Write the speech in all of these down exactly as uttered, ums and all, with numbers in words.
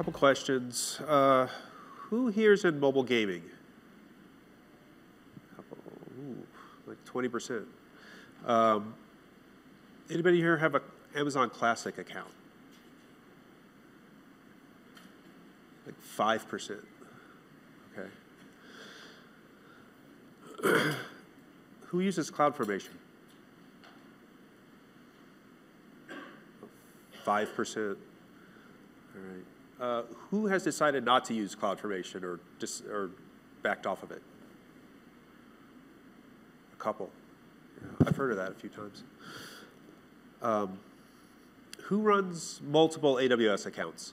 couple questions. Uh, who here's in mobile gaming? Ooh, like twenty percent. Um, anybody here have an Amazon Classic account? Like five percent. Okay. Who uses CloudFormation? five percent. All right. Uh, who has decided not to use CloudFormation or dis or backed off of it? A couple. Yeah, I've heard of that a few times. Um, who runs multiple A W S accounts?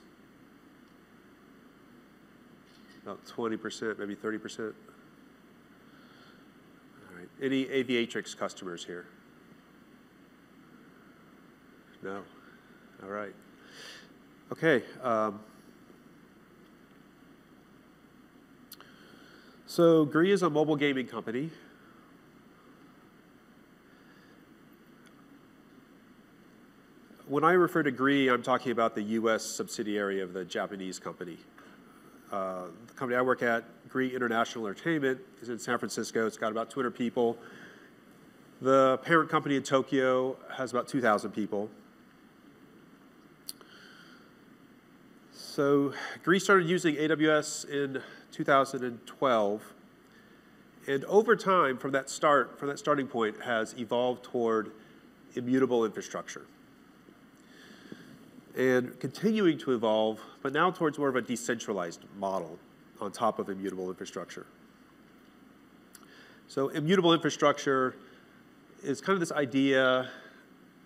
About twenty percent, maybe thirty percent. All right. Any Aviatrix customers here? No. All right. Okay. Um, so Gree is a mobile gaming company. When I refer to Gree, I'm talking about the U S subsidiary of the Japanese company. Uh, the company I work at, Gree International Entertainment, is in San Francisco. It's got about two hundred people. The parent company in Tokyo has about two thousand people. So Gree started using A W S in two thousand twelve, and over time, from that start, from that starting point, has evolved toward immutable infrastructure, and continuing to evolve, but now towards more of a decentralized model on top of immutable infrastructure. So immutable infrastructure is kind of this idea,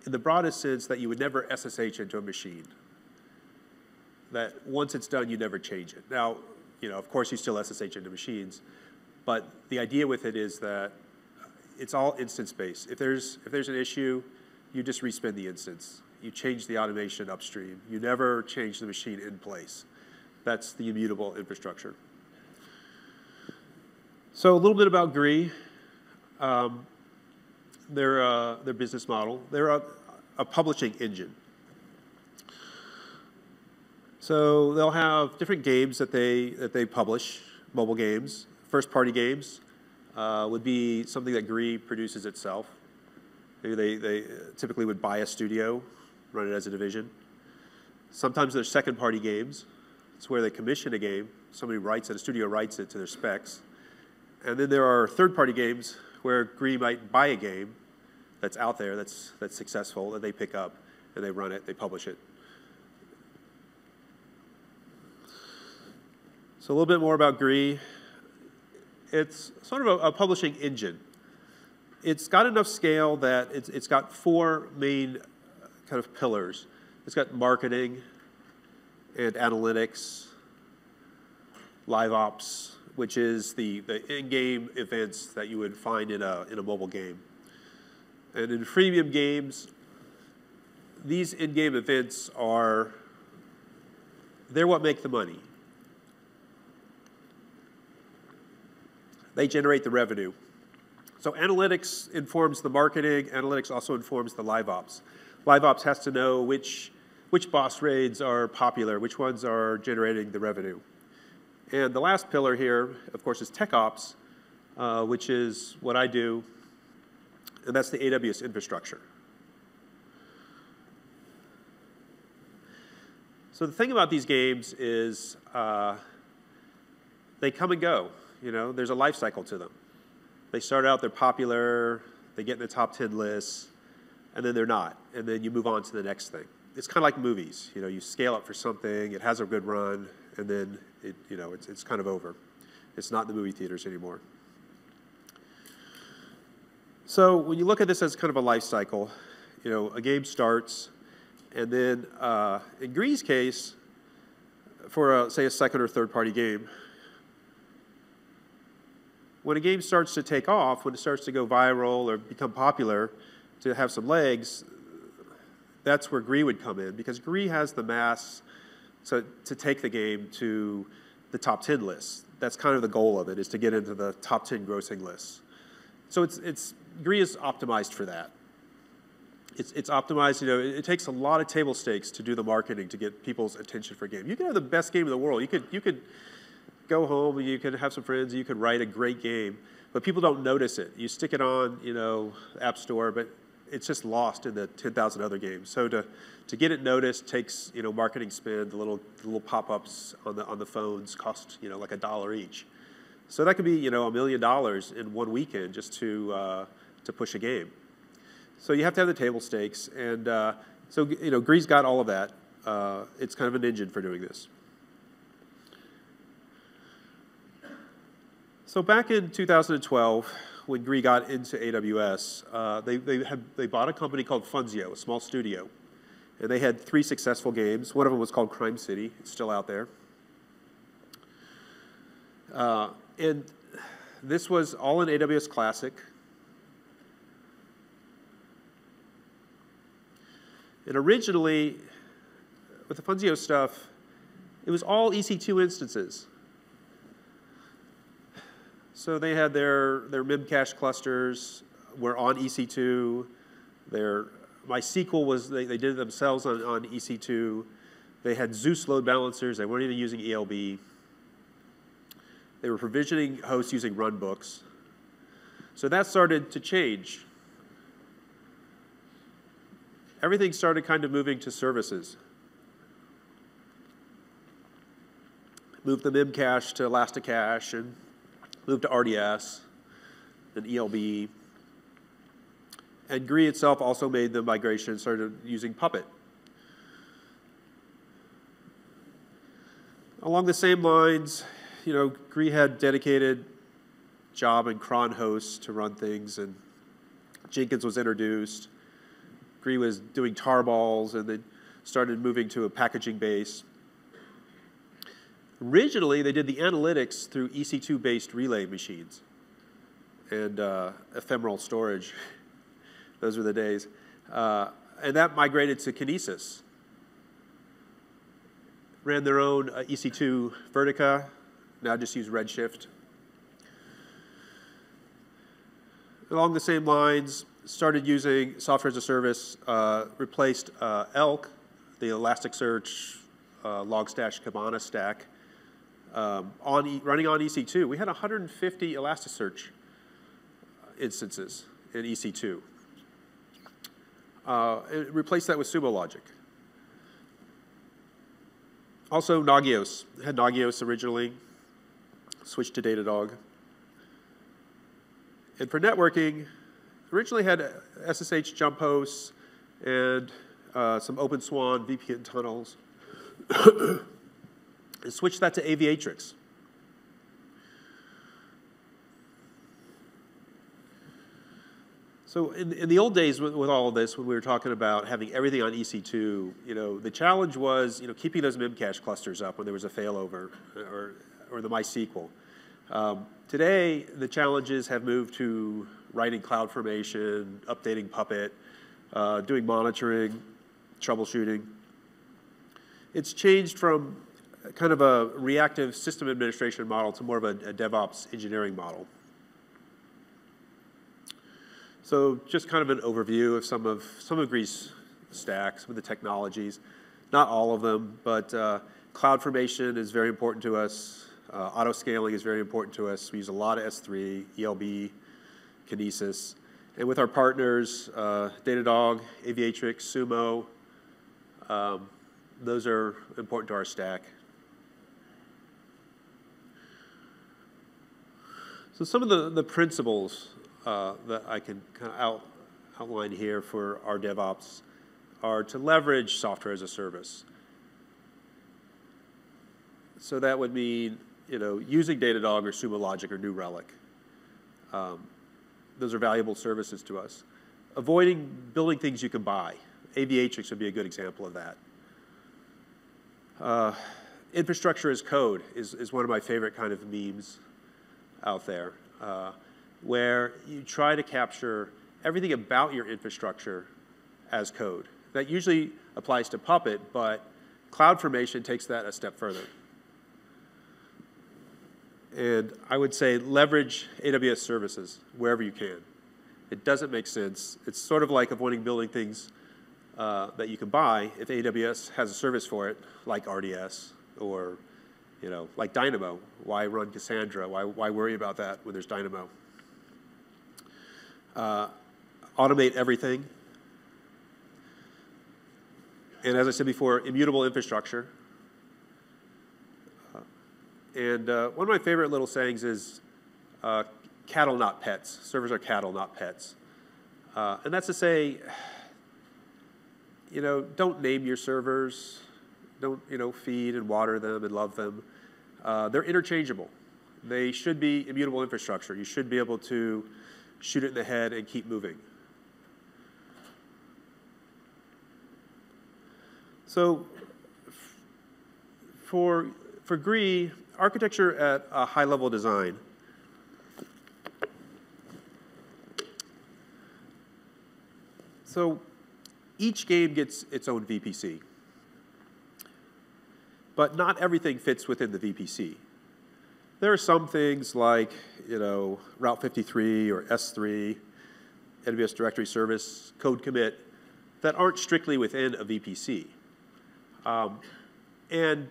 in the broadest sense, that you would never S S H into a machine. That once it's done, you never change it. Now, you know, of course, you still S S H into machines, but the idea with it is that it's all instance-based. If there's if there's an issue, you just respin the instance. You change the automation upstream. You never change the machine in place. That's the immutable infrastructure. So a little bit about Gree, um, their uh, their business model. They're a, a publishing engine. So they'll have different games that they that they publish, mobile games. First-party games uh, would be something that Gree produces itself. They, they, they typically would buy a studio, run it as a division. Sometimes there's second-party games. It's where they commission a game. Somebody writes it, a studio writes it to their specs. And then there are third-party games where Gree might buy a game that's out there, that's, that's successful, that they pick up, and they run it, they publish it. So a little bit more about Gree. It's sort of a, a publishing engine. It's got enough scale that it's, it's got four main kind of pillars. It's got marketing and analytics, live ops, which is the, the in-game events that you would find in a, in a mobile game. And in freemium games, these in-game events are, they're what make the money. They generate the revenue. So analytics informs the marketing. Analytics also informs the live ops. Live ops has to know which, which boss raids are popular, which ones are generating the revenue. And the last pillar here, of course, is tech ops, uh, which is what I do. And that's the A W S infrastructure. So the thing about these games is uh, they come and go. You know, there's a life cycle to them. They start out, they're popular, they get in the top ten lists, and then they're not. And then you move on to the next thing. It's kind of like movies. You know, you scale up for something, it has a good run, and then it, you know, it's, it's kind of over. It's not in the movie theaters anymore. So when you look at this as kind of a life cycle, you know, a game starts, and then uh, in Gree's case, for a, say a second or third party game, when a game starts to take off, when it starts to go viral or become popular, to have some legs, that's where Gree would come in, because Gree has the mass to, to take the game to the top ten lists. That's kind of the goal of it, is to get into the top ten grossing lists. So it's, it's, Gree is optimized for that. It's, it's optimized. You know, it, it takes a lot of table stakes to do the marketing to get people's attention for a game. You can have the best game in the world. You could, you could go home, you could have some friends, you could write a great game, but people don't notice it. You stick it on, you know, App Store, but it's just lost in the ten thousand other games. So to, to get it noticed takes, you know, marketing spend. The little the little pop-ups on the on the phones cost, you know, like a dollar each. So that could be, you know, a million dollars in one weekend just to uh, to push a game. So you have to have the table stakes, and uh, so you know, Gree's got all of that. Uh, it's kind of an engine for doing this. So back in two thousand twelve, when Gree got into A W S, uh, they, they, had, they bought a company called Funzio, a small studio. And they had three successful games. One of them was called Crime City. It's still out there. Uh, and this was all in A W S Classic. And originally, with the Funzio stuff, it was all E C two instances. So they had their, their memcache clusters were on E C two. Their MySQL was, they, they did it themselves on, on E C two. They had Zeus load balancers. They weren't even using E L B. They were provisioning hosts using runbooks. So that started to change. Everything started kind of moving to services. Moved the memcache to ElastiCache and moved to R D S and E L B. And Gree itself also made the migration and started using Puppet. Along the same lines, you know, Gree had dedicated job and cron hosts to run things, and Jenkins was introduced. Gree was doing tarballs, and then started moving to a packaging base. Originally, they did the analytics through E C two-based relay machines and uh, ephemeral storage. Those were the days. Uh, and that migrated to Kinesis. Ran their own uh, E C two Vertica, now just use Redshift. Along the same lines, started using software as a service, uh, replaced uh, Elk, the Elasticsearch, uh, Logstash, Kibana stack. Um, on e running on E C two, we had one hundred fifty Elasticsearch instances in E C two. Uh, it replaced that with Sumo Logic. Also, Nagios. Had Nagios originally, switched to Datadog. And for networking, originally had S S H jump hosts and uh, some OpenSwan V P N tunnels. And switch that to Aviatrix. So in, in the old days with, with all of this, when we were talking about having everything on E C two, you know, the challenge was, you know, keeping those memcache clusters up when there was a failover or, or the MySQL. Um, today, the challenges have moved to writing CloudFormation, updating Puppet, uh, doing monitoring, troubleshooting. It's changed from kind of a reactive system administration model to more of a, a DevOps engineering model. So just kind of an overview of some of some of Gree's stacks, some of the technologies, not all of them, but uh, CloudFormation is very important to us. Uh, auto scaling is very important to us. We use a lot of S three, E L B, Kinesis, and with our partners, uh, Datadog, Aviatrix, Sumo, um, those are important to our stack. So some of the, the principles uh, that I can kind of out, outline here for our DevOps are to leverage software as a service. So that would mean, you know, using Datadog or Sumo Logic or New Relic. Um, those are valuable services to us. Avoiding building things you can buy. Aviatrix would be a good example of that. Uh, infrastructure as code is, is one of my favorite kind of memes out there, uh, where you try to capture everything about your infrastructure as code. That usually applies to Puppet, but CloudFormation takes that a step further. And I would say leverage A W S services wherever you can. It doesn't make sense. It's sort of like avoiding building things uh, that you can buy if A W S has a service for it, like R D S or you know, like Dynamo. Why run Cassandra? Why, why worry about that when there's Dynamo? Uh, automate everything. And as I said before, immutable infrastructure. Uh, and uh, one of my favorite little sayings is uh, cattle, not pets. Servers are cattle, not pets. Uh, and that's to say, you know, don't name your servers. Don't, you know, feed and water them and love them. Uh, they're interchangeable. They should be immutable infrastructure. You should be able to shoot it in the head and keep moving. So for, for Gree, architecture at a high level design. So each game gets its own V P C. But not everything fits within the V P C. There are some things like you know, Route fifty-three or S three, A W S Directory Service, CodeCommit, that aren't strictly within a V P C. Um, and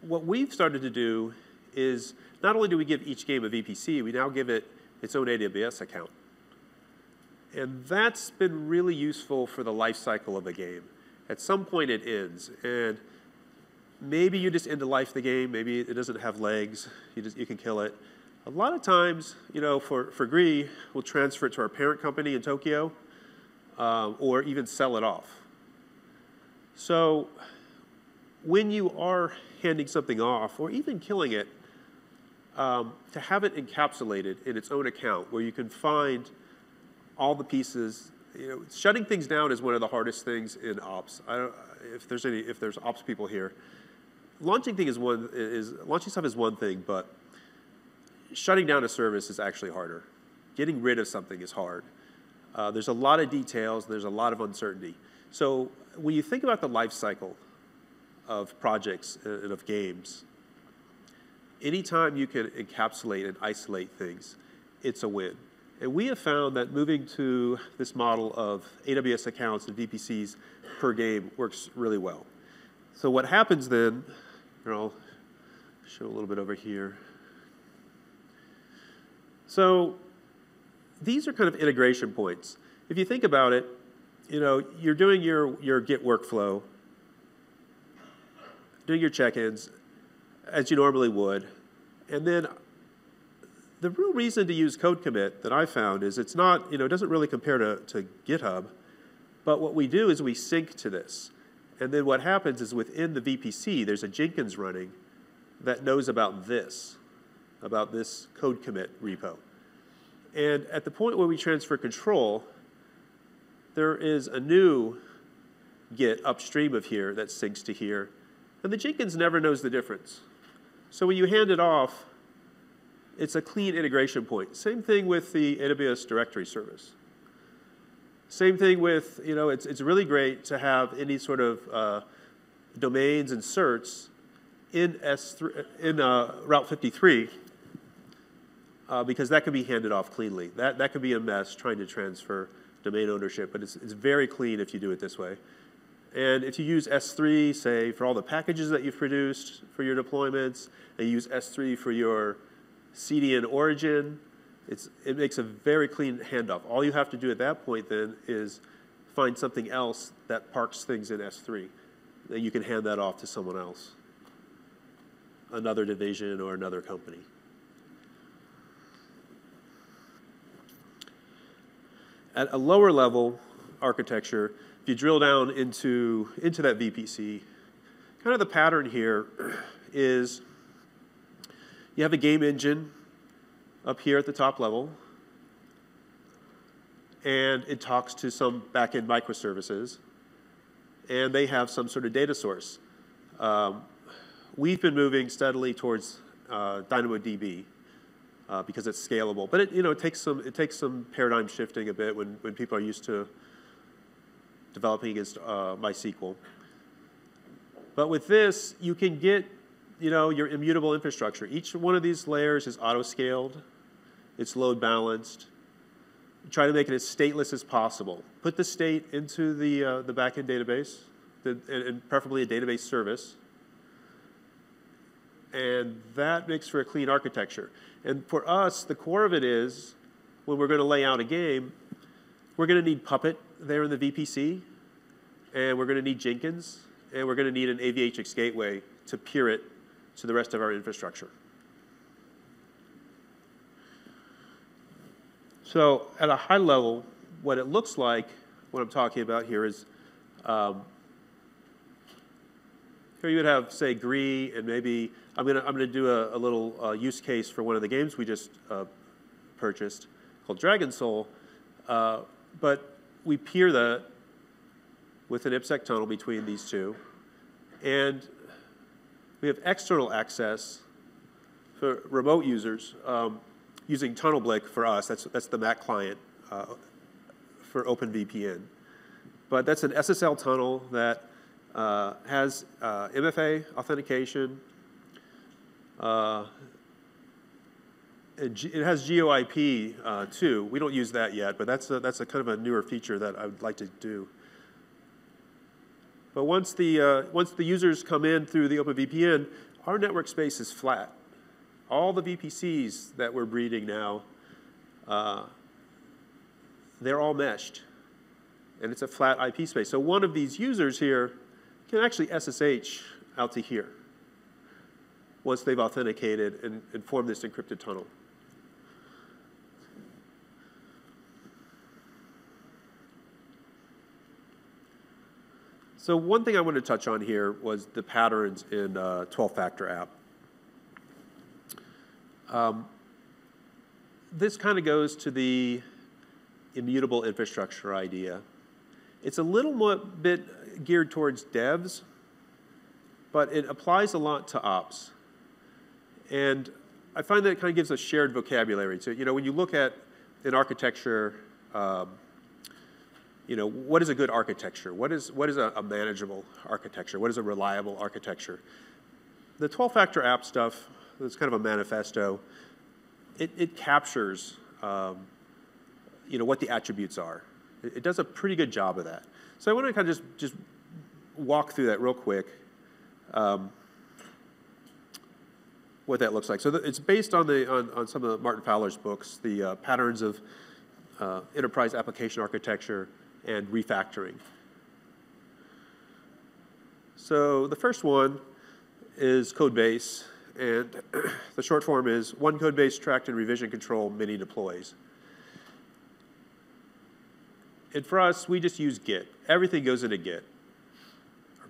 what we've started to do is not only do we give each game a V P C, we now give it its own A W S account. And that's been really useful for the life cycle of a game. At some point it ends, and maybe you just end the life of the game, maybe it doesn't have legs, you, just, you can kill it. A lot of times, you know, for, for Gree, we'll transfer it to our parent company in Tokyo, um, or even sell it off. So when you are handing something off or even killing it, um, to have it encapsulated in its own account where you can find all the pieces, you know, shutting things down is one of the hardest things in ops. I don't, if there's any, if there's ops people here, launching thing is one is launching stuff is one thing, but shutting down a service is actually harder. Getting rid of something is hard. Uh, there's a lot of details. There's a lot of uncertainty. So when you think about the life cycle of projects and of games, anytime you can encapsulate and isolate things, it's a win. And we have found that moving to this model of A W S accounts and V P Cs per game works really well. So what happens then, and I'll show a little bit over here. So these are kind of integration points. If you think about it, you know, you're doing your, your Git workflow, doing your check-ins as you normally would. And then the real reason to use CodeCommit that I found is it's not, you know, it doesn't really compare to, to GitHub. But what we do is we sync to this. And then what happens is within the V P C, there's a Jenkins running that knows about this, about this CodeCommit repo. And at the point where we transfer control, there is a new Git upstream of here that syncs to here. And the Jenkins never knows the difference. So when you hand it off, it's a clean integration point. Same thing with the A W S directory service. Same thing with, you know, it's, it's really great to have any sort of uh, domains and certs in, S three, in uh, Route fifty-three uh, because that can be handed off cleanly. That, that could be a mess trying to transfer domain ownership, but it's, it's very clean if you do it this way. And if you use S three, say, for all the packages that you've produced for your deployments, and you use S three for your C D N origin, it's, it makes a very clean handoff. All you have to do at that point, then, is find something else that parks things in S three. Then you can hand that off to someone else, another division or another company. At a lower level architecture, if you drill down into, into that V P C, kind of the pattern here is you have a game engine up here at the top level, and it talks to some back-end microservices, and they have some sort of data source. Um, we've been moving steadily towards uh, DynamoDB. Uh, because it's scalable, but it you know it takes some it takes some paradigm shifting a bit when when people are used to developing against uh, MySQL. But with this, you can get you know your immutable infrastructure. Each one of these layers is auto-scaled, it's load balanced, try to make it as stateless as possible. Put the state into the, uh, the backend database, the, and preferably a database service. And that makes for a clean architecture. And for us, the core of it is, when we're going to lay out a game, we're going to need Puppet there in the V P C, and we're going to need Jenkins, and we're going to need an Aviatrix gateway to peer it to the rest of our infrastructure. So at a high level, what it looks like, what I'm talking about here is, um, here you would have, say, Gree, and maybe I'm going to I'm going to do a, a little uh, use case for one of the games we just uh, purchased called Dragon Soul, uh, but we peer that with an IPsec tunnel between these two, and we have external access for remote users um, using TunnelBlick for us. That's that's the Mac client uh, for OpenVPN, but that's an S S L tunnel that uh, has uh, M F A authentication. Uh, It has GeoIP uh, too. We don't use that yet, but that's a, that's a kind of a newer feature that I would like to do. But once the uh, once the users come in through the OpenVPN, our network space is flat. All the V P Cs that we're breeding now, uh, they're all meshed, and it's a flat I P space. So one of these users here can actually S S H out to here once they've authenticated and, and formed this encrypted tunnel. So one thing I wanted to touch on here was the patterns in uh, twelve-factor app. Um, this kind of goes to the immutable infrastructure idea. It's a little more bit geared towards devs, but it applies a lot to ops. And I find that it kind of gives a shared vocabulary. So, you know, when you look at an architecture, um, you know, what is a good architecture? What is, what is a, a manageable architecture? What is a reliable architecture? The twelve-factor app stuff, that's kind of a manifesto, it, it captures, um, you know, what the attributes are. It, it does a pretty good job of that. So I want to kind of just, just walk through that real quick. Um, what that looks like. So th it's based on the on, on some of Martin Fowler's books, the uh, patterns of uh, enterprise application architecture and refactoring. So the first one is code base, and the short form is one code base tracked in revision control, many deploys. And for us, we just use Git. Everything goes into Git.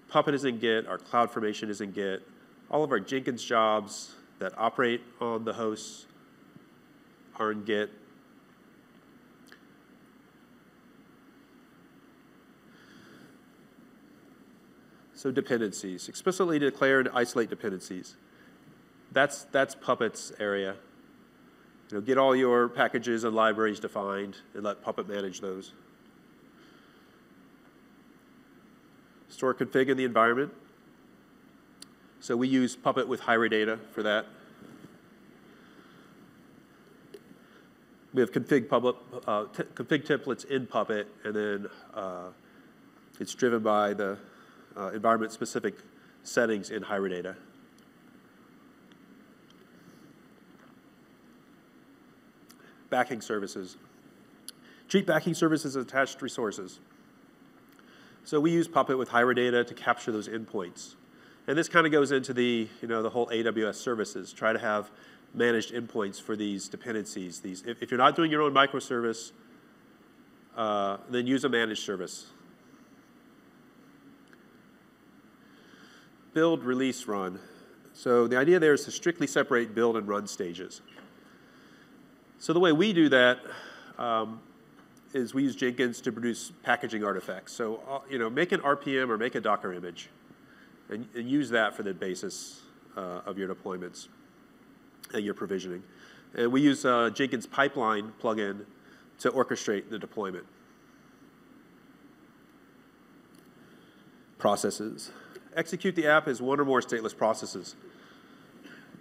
Puppet is in Git, our CloudFormation is in Git, all of our Jenkins jobs that operate on the hosts are in Git. So dependencies, explicitly declare and isolate dependencies. That's, that's Puppet's area. You know, get all your packages and libraries defined and let Puppet manage those. Store config in the environment. So we use Puppet with Hiera data for that. We have config, public, uh, config templates in Puppet, and then uh, it's driven by the uh, environment-specific settings in Hiera data. Backing services. Treat backing services as attached resources. So we use Puppet with Hiera data to capture those endpoints. And this kind of goes into the, you know, the whole A W S services. Try to have managed endpoints for these dependencies. These, if, if you're not doing your own microservice, uh, then use a managed service. Build, release, run. So the idea there is to strictly separate build and run stages. So the way we do that, um, is we use Jenkins to produce packaging artifacts. So, uh, you know, make an R P M or make a Docker image and, and use that for the basis uh, of your deployments and your provisioning. And we use uh, Jenkins pipeline plugin to orchestrate the deployment. Processes. Execute the app as one or more stateless processes.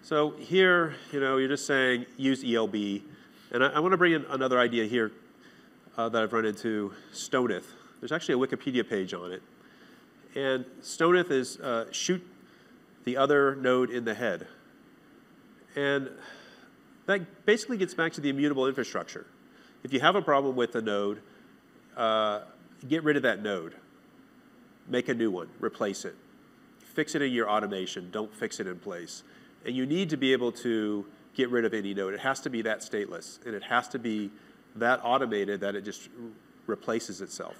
So here, you know, you're just saying use E L B. And I, I want to bring in another idea here. uh, that I've run into, STONITH. There's actually a Wikipedia page on it. And STONITH is uh, shoot the other node in the head. And that basically gets back to the immutable infrastructure. If you have a problem with a node, uh, get rid of that node. Make a new one. Replace it. Fix it in your automation. Don't fix it in place. And you need to be able to get rid of any node. It has to be that stateless. And it has to be that automated that it just replaces itself.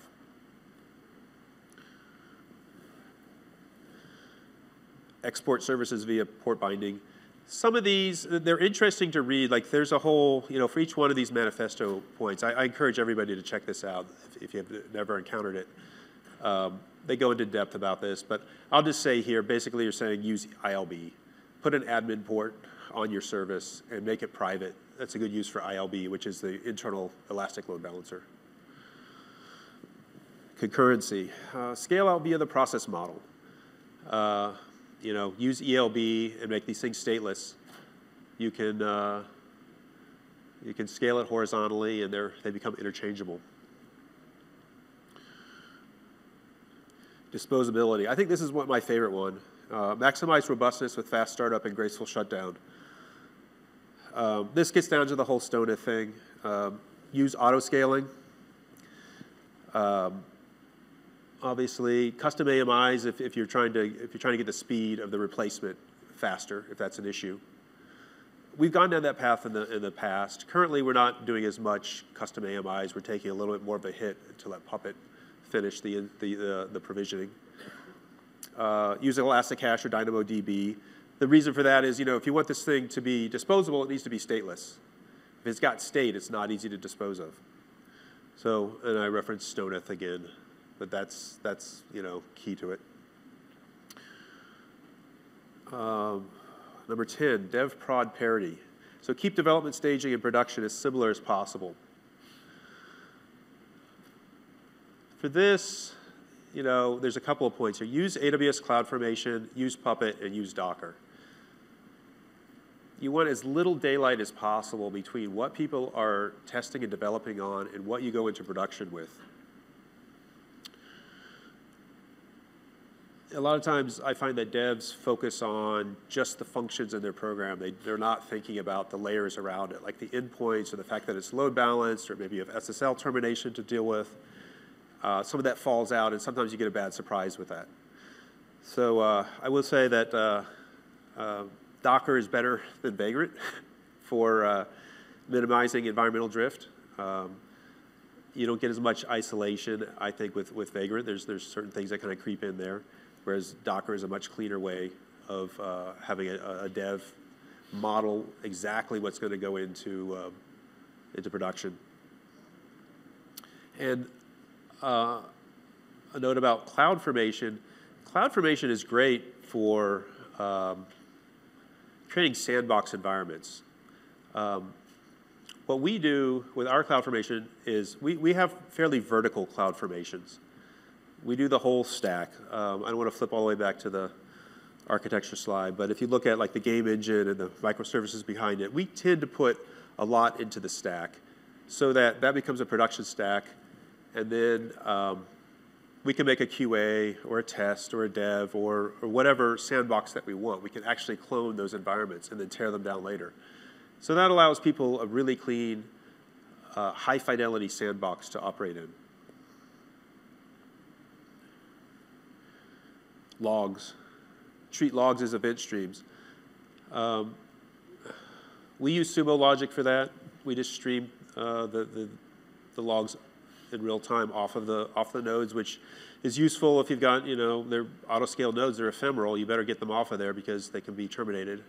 Export services via port binding. Some of these, they're interesting to read. Like there's a whole, you know, for each one of these manifesto points, I, I encourage everybody to check this out if, if you've never encountered it. Um, they go into depth about this, but I'll just say here, basically you're saying use I L B. Put an admin port on your service and make it private. That's a good use for I L B, which is the internal elastic load balancer. Concurrency. Uh, scale out via the process model. Uh, You know, use E L B and make these things stateless. You can uh, you can scale it horizontally, and they're they become interchangeable. Disposability. I think this is what my favorite one. Uh, maximize robustness with fast startup and graceful shutdown. Um, this gets down to the whole STONITH thing. Um, use auto scaling. Um, Obviously, custom A M Is if, if you're trying to if you're trying to get the speed of the replacement faster, if that's an issue. We've gone down that path in the in the past. Currently, we're not doing as much custom A M Is. We're taking a little bit more of a hit to let Puppet finish the the the, the provisioning. Uh, using ElastiCache or DynamoDB. The reason for that is, you know, if you want this thing to be disposable, it needs to be stateless. If it's got state, it's not easy to dispose of. So, and I reference STONITH again. But that's, that's you know, key to it. Um, number ten, dev prod parity. So keep development staging and production as similar as possible. For this, you know, there's a couple of points here. Use A W S CloudFormation, use Puppet, and use Docker. You want as little daylight as possible between what people are testing and developing on and what you go into production with. A lot of times I find that devs focus on just the functions in their program. They, they're not thinking about the layers around it, like the endpoints or the fact that it's load balanced or maybe you have S S L termination to deal with. Uh, some of that falls out, and sometimes you get a bad surprise with that. So uh, I will say that uh, uh, Docker is better than Vagrant for uh, minimizing environmental drift. Um, you don't get as much isolation, I think, with, with Vagrant. There's, there's certain things that kind of creep in there. Whereas Docker is a much cleaner way of uh, having a, a dev model exactly what's going to go into, um, into production. And uh, a note about CloudFormation. CloudFormation is great for um, creating sandbox environments. Um, what we do with our CloudFormation is we, we have fairly vertical CloudFormations. We do the whole stack. Um, I don't want to flip all the way back to the architecture slide, but if you look at like the game engine and the microservices behind it, we tend to put a lot into the stack so that that becomes a production stack, and then um, we can make a Q A or a test or a dev or, or whatever sandbox that we want. We can actually clone those environments and then tear them down later. So that allows people a really clean, uh, high-fidelity sandbox to operate in. Logs. Treat logs as event streams. Um, we use Sumo Logic for that. We just stream uh, the, the, the logs in real time off of the, off the nodes, which is useful if you've got, you know, they're auto-scale nodes, they're ephemeral. You better get them off of there because they can be terminated.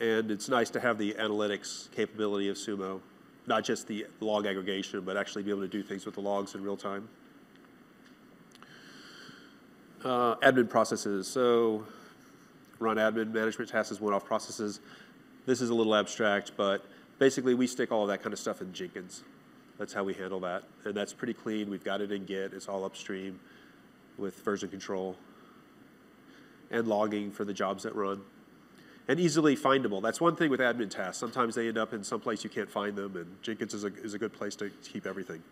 And it's nice to have the analytics capability of Sumo, not just the log aggregation, but actually be able to do things with the logs in real time. Uh, admin processes. So run admin, management tasks as one-off processes. This is a little abstract, but basically we stick all of that kind of stuff in Jenkins. That's how we handle that. And that's pretty clean. We've got it in Git. It's all upstream with version control and logging for the jobs that run. and easily findable. That's one thing with admin tasks. Sometimes they end up in some place you can't find them, and Jenkins is a, is a good place to keep everything.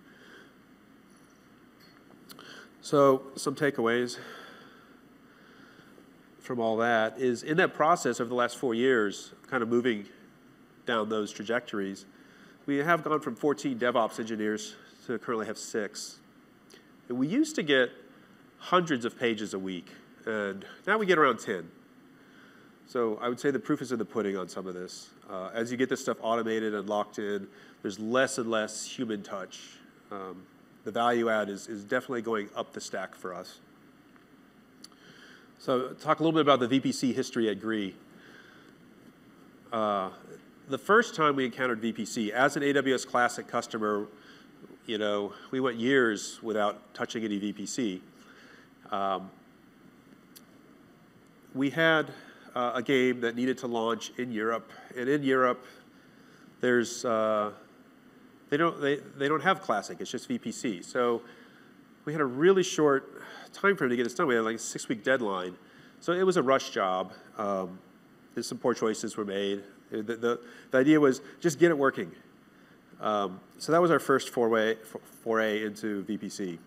So some takeaways from all that is, in that process over the last four years, kind of moving down those trajectories, we have gone from fourteen DevOps engineers to currently have six. And we used to get hundreds of pages a week, and now we get around ten. So I would say the proof is in the pudding on some of this. Uh, as you get this stuff automated and locked in, there's less and less human touch. Um, the value add is, is definitely going up the stack for us. So talk a little bit about the V P C history at Gree. Uh, the first time we encountered V P C, as an A W S Classic customer, you know, we went years without touching any V P C. Um, we had uh, a game that needed to launch in Europe, and in Europe, there's uh, they don't they they don't have Classic. It's just V P C. So we had a really short time frame to get this done. We had like a six-week deadline, so it was a rush job. Um, there's some poor choices were made. The, the the idea was just get it working. Um, so that was our first foray, foray into V P C.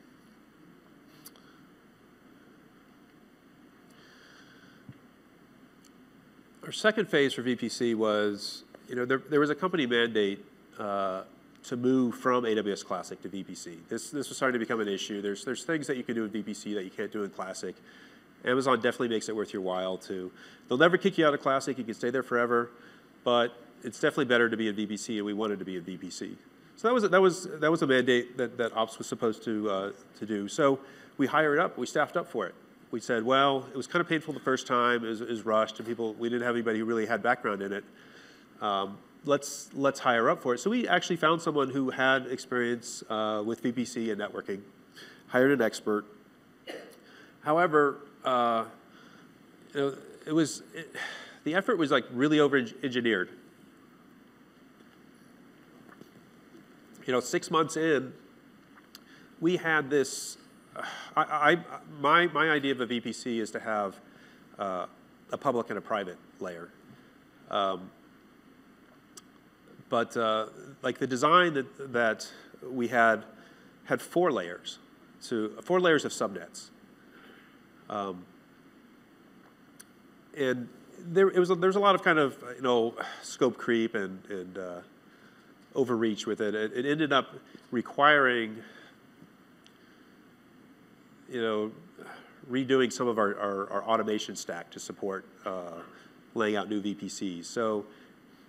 Our second phase for V P C was, you know, there, there was a company mandate uh, to move from A W S Classic to V P C. This, this was starting to become an issue. There's, there's things that you can do in V P C that you can't do in Classic. Amazon definitely makes it worth your while to. They'll never kick you out of Classic. You can stay there forever, but it's definitely better to be in V P C, and we wanted to be in V P C. So that was that was that was a mandate that, that Ops was supposed to uh, to do. So we hired up, we staffed up for it. We said, well, it was kind of painful the first time, it was, it was rushed, and people we didn't have anybody who really had background in it. Um, let's let's hire up for it. So we actually found someone who had experience uh, with V P C and networking, hired an expert. However, uh, you know, it was it, the effort was like really over-engineered. You know, six months in, we had this, uh, I, I, my, my idea of a V P C is to have uh, a public and a private layer. Um, but uh, like the design that, that we had, had four layers, so four layers of subnets. Um, and there, it was, there was a lot of kind of, you know, scope creep and, and uh, overreach with it. It ended up requiring, you know, redoing some of our, our, our automation stack to support uh, laying out new V P Cs. So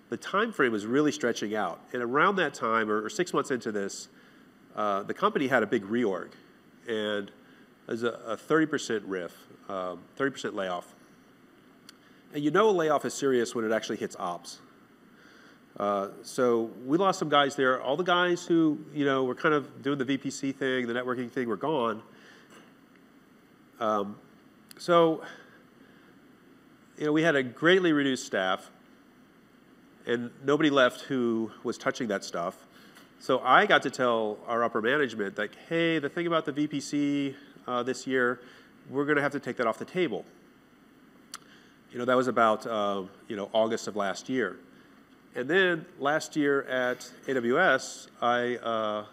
the time frame was really stretching out. And around that time, or, or six months into this, uh, the company had a big reorg, and there's a thirty percent R I F, um, thirty percent layoff. And you know a layoff is serious when it actually hits ops. Uh, so we lost some guys there. All the guys who, you know, were kind of doing the V P C thing, the networking thing, were gone. Um, so, you know, we had a greatly reduced staff, and nobody left who was touching that stuff. So I got to tell our upper management that, hey, the thing about the V P C uh, this year, we're going to have to take that off the table. You know, that was about uh, you know, August of last year. And then last year at A W S, I, uh,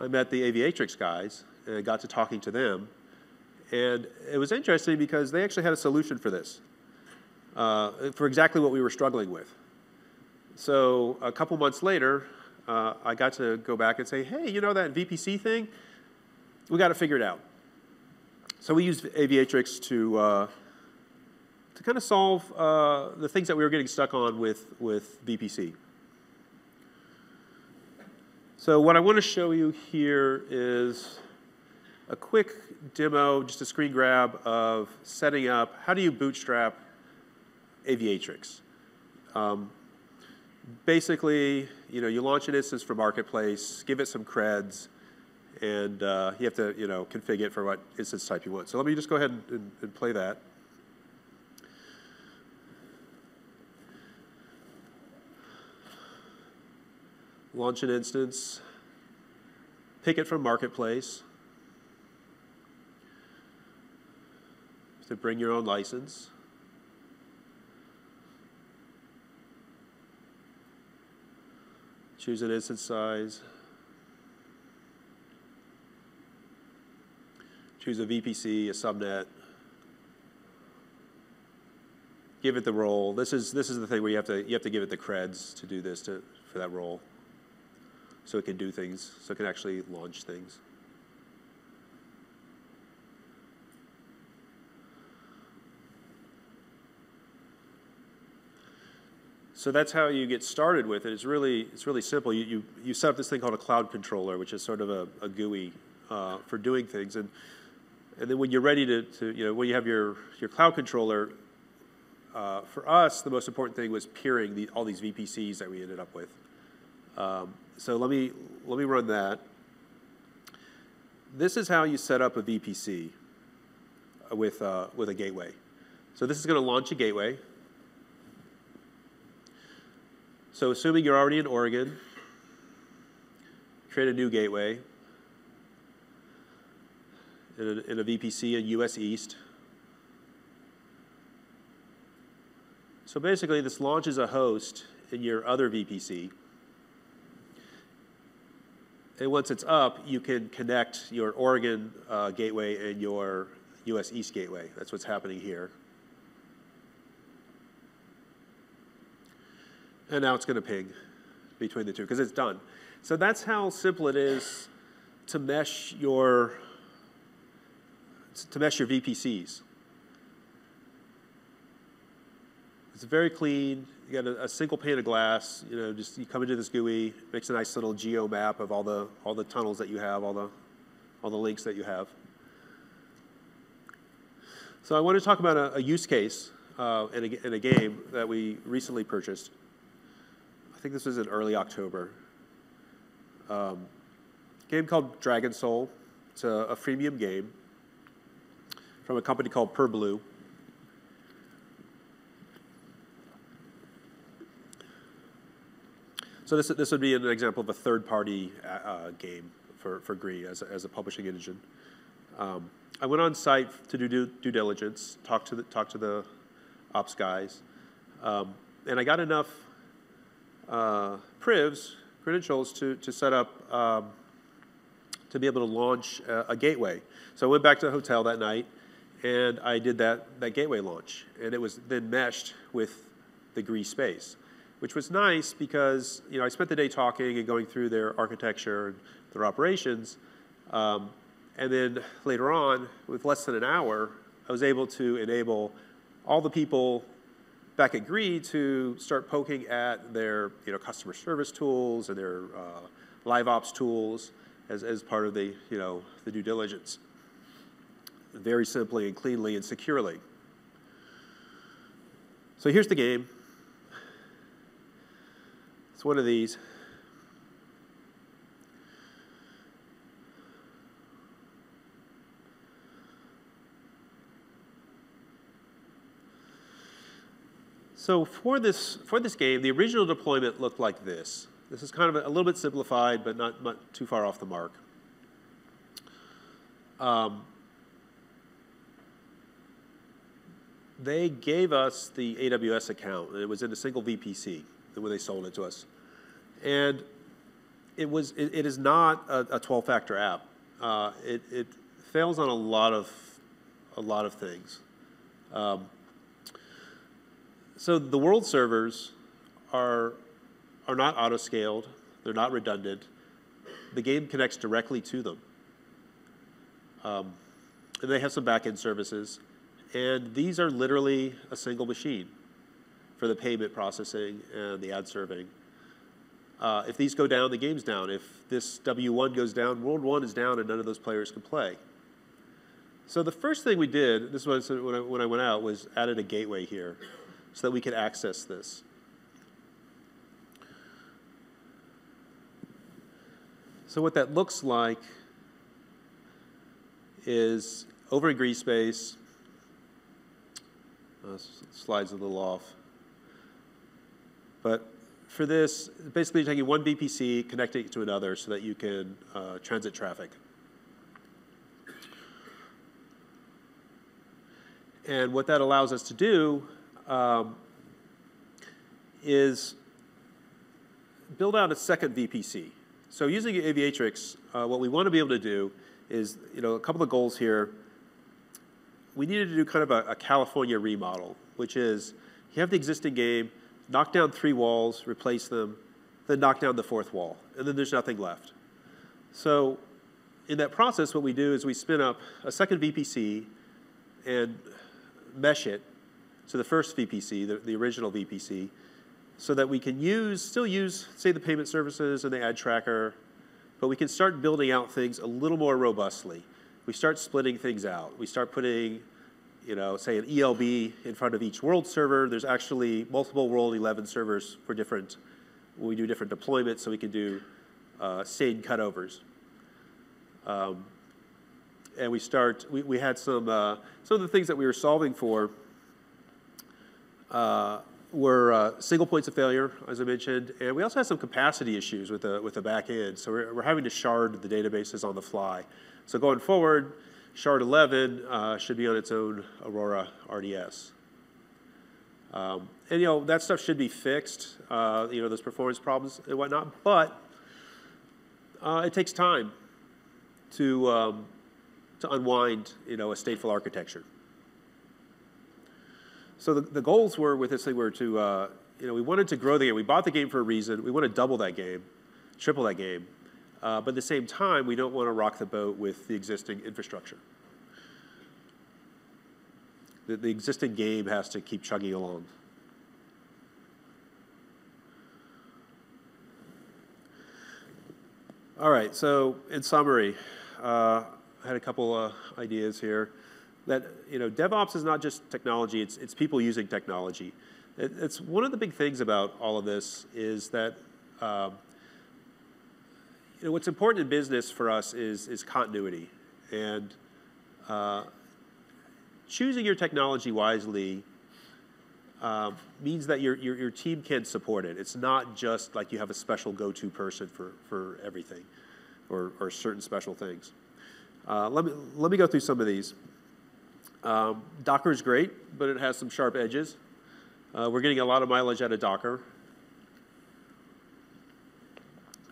I met the Aviatrix guys and got to talking to them. And it was interesting because they actually had a solution for this, uh, for exactly what we were struggling with. So a couple months later, uh, I got to go back and say, hey, you know that V P C thing? We got to figure it out. So we used Aviatrix to... Uh, to kind of solve uh, the things that we were getting stuck on with, with V P C. So what I want to show you here is a quick demo, just a screen grab of setting up, how do you bootstrap Aviatrix? Um, basically, you know, you launch an instance for Marketplace, give it some creds, and uh, you have to, you know, config it for what instance type you want. So let me just go ahead and, and, and play that. Launch an instance, pick it from Marketplace, to bring your own license, Choose an instance size. Choose a V P C, a subnet. Give it the role. This is this is the thing where you have to you have to give it the creds to do this to for that role. So it can do things. So it can actually launch things. So that's how you get started with it. It's really it's really simple. You you, you set up this thing called a cloud controller, which is sort of a, a G U I uh, for doing things. And and then when you're ready to, to you know when you have your your cloud controller. Uh, for us, the most important thing was peering the, all these V P Cs that we ended up with. Um, so let me let me run that. This is how you set up a V P C with uh, with a gateway. So this is going to launch a gateway. So assuming you're already in Oregon, create a new gateway in a, in a V P C in U S East. So basically, this launches a host in your other V P C. And once it's up, you can connect your Oregon uh, gateway and your U S East gateway. That's what's happening here. And now it's going to ping between the two, because it's done. So that's how simple it is to mesh your, to mesh your V P Cs. It's very clean. You got a, a single pane of glass. You know, just you come into this G U I, makes a nice little geo map of all the all the tunnels that you have, all the all the links that you have. So I want to talk about a, a use case uh, in, a, in a game that we recently purchased. I think this was in early October. Um, game called Dragon Soul. It's a, a freemium game from a company called Purblue. So this, this would be an example of a third-party uh, game for, for Gree as a, as a publishing engine. Um, I went on site to do due, due diligence, talk to the, talk to the ops guys, um, and I got enough uh, privs, credentials, to, to set up, um, to be able to launch a, a gateway. So I went back to the hotel that night, and I did that, that gateway launch, and it was then meshed with the Gree space, which was nice because you know I spent the day talking and going through their architecture and their operations, um, and then later on, with less than an hour, I was able to enable all the people back at Gree to start poking at their you know customer service tools and their uh, live ops tools as as part of the you know the due diligence, very simply and cleanly and securely. So here's the game. It's one of these. So for this for this game, the original deployment looked like this. This is kind of a, a little bit simplified, but not, not too far off the mark. Um, they gave us the A W S account, and it was in a single V P C when they sold it to us. And it was it, it is not a twelve-factor app. Uh, it, it fails on a lot of a lot of things. Um, so the world servers are are not auto-scaled. They're not redundant. The game connects directly to them, um, and they have some back-end services. And these are literally a single machine for the payment processing and the ad serving. Uh, if these go down, the game's down. If this W one goes down, World one is down, and none of those players can play. So the first thing we did, this was when I, when I went out, was added a gateway here so that we could access this. So what that looks like is over in Gree space, uh, slides a little off. But for this, basically you're taking one V P C, connecting it to another so that you can uh, transit traffic. And what that allows us to do um, is build out a second V P C. So using Aviatrix, uh, what we want to be able to do is, you know, a couple of goals here. We needed to do kind of a, a California remodel, which is you have the existing game, knock down three walls, replace them, then knock down the fourth wall, and then there's nothing left. So in that process, what we do is we spin up a second V P C and mesh it to the first V P C, the, the original V P C, so that we can use, still use, say, the payment services and the ad tracker, but we can start building out things a little more robustly. We start splitting things out. We start putting, you know, say an E L B in front of each world server. There's actually multiple world eleven servers for different, we do different deployments, so we can do uh, sane cutovers. Um, and we start, we, we had some, uh, some of the things that we were solving for uh, were uh, single points of failure, as I mentioned, and we also had some capacity issues with the, with the back end, so we're, we're having to shard the databases on the fly. So going forward, shard eleven uh, should be on its own Aurora R D S. Um, and you know, that stuff should be fixed, uh, you know, those performance problems and whatnot, but uh, it takes time to, um, to unwind, you know, a stateful architecture. So the, the goals were with this thing were to, uh, you know, we wanted to grow the game. We bought the game for a reason. We want to double that game, triple that game. Uh, but at the same time, we don't want to rock the boat with the existing infrastructure. The, the existing game has to keep chugging along. All right, so in summary, uh, I had a couple of ideas here. That, you know, DevOps is not just technology, it's, it's people using technology. It, it's one of the big things about all of this is that um, you know, what's important in business for us is, is continuity. And uh, choosing your technology wisely uh, means that your, your, your team can support it. It's not just like you have a special go-to person for, for everything or, or certain special things. Uh, let me, let me go through some of these. Um, Docker is great, but it has some sharp edges. Uh, we're getting a lot of mileage out of Docker.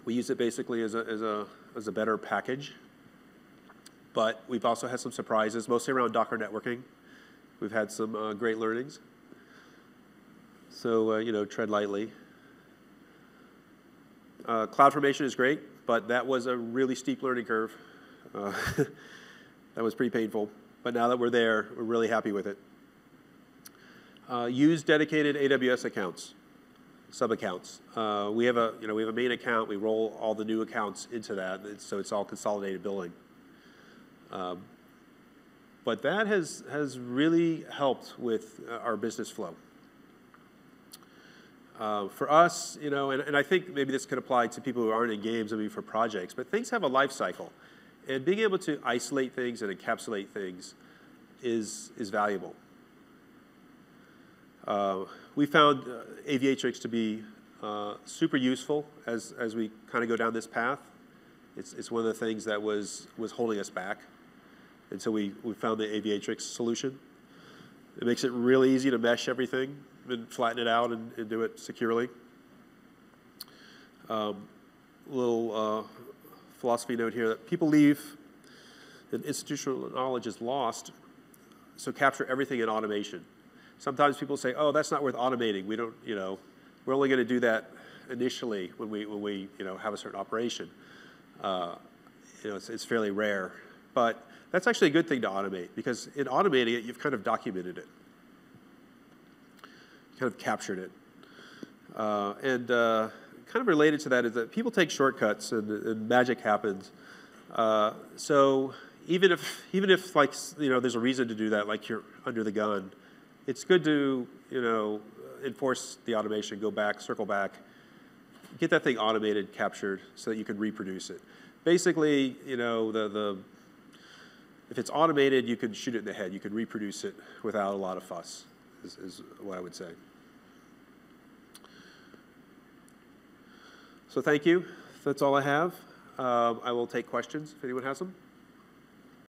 We use it basically as a, as a, as a better package. But we've also had some surprises, mostly around Docker networking. We've had some uh, great learnings. So, uh, you know, tread lightly. Uh, CloudFormation is great, but that was a really steep learning curve. Uh, that was pretty painful. But now that we're there, we're really happy with it. Uh, use dedicated A W S accounts, sub-accounts. Uh, we have a, you know, we have a main account. We roll all the new accounts into that, it's, so it's all consolidated billing. Um, but that has has really helped with our business flow. Uh, for us, you know, and, and I think maybe this could apply to people who aren't in games. I mean, for projects, but things have a life cycle. And being able to isolate things and encapsulate things is, is valuable. Uh, we found uh, Aviatrix to be uh, super useful as, as we kind of go down this path. It's, it's one of the things that was, was holding us back. And so we, we found the Aviatrix solution. It makes it really easy to mesh everything and flatten it out and, and do it securely. Um, little... Uh, philosophy note here that people leave and institutional knowledge is lost, so capture everything in automation. Sometimes people say, oh, that's not worth automating. We don't, you know, we're only going to do that initially when we, when we, you know, have a certain operation. Uh, you know, it's, it's fairly rare. But that's actually a good thing to automate, because in automating it, you've kind of documented it, kind of captured it. Uh, and uh, kind of related to that is that people take shortcuts and, and magic happens. Uh, so even if even if like you know there's a reason to do that, like you're under the gun, it's good to you know enforce the automation, go back, circle back, get that thing automated, captured, so that you can reproduce it. Basically, you know the the if it's automated, you can shoot it in the head, you can reproduce it without a lot of fuss. Is, is what I would say. So thank you. That's all I have. Um, I will take questions if anyone has them.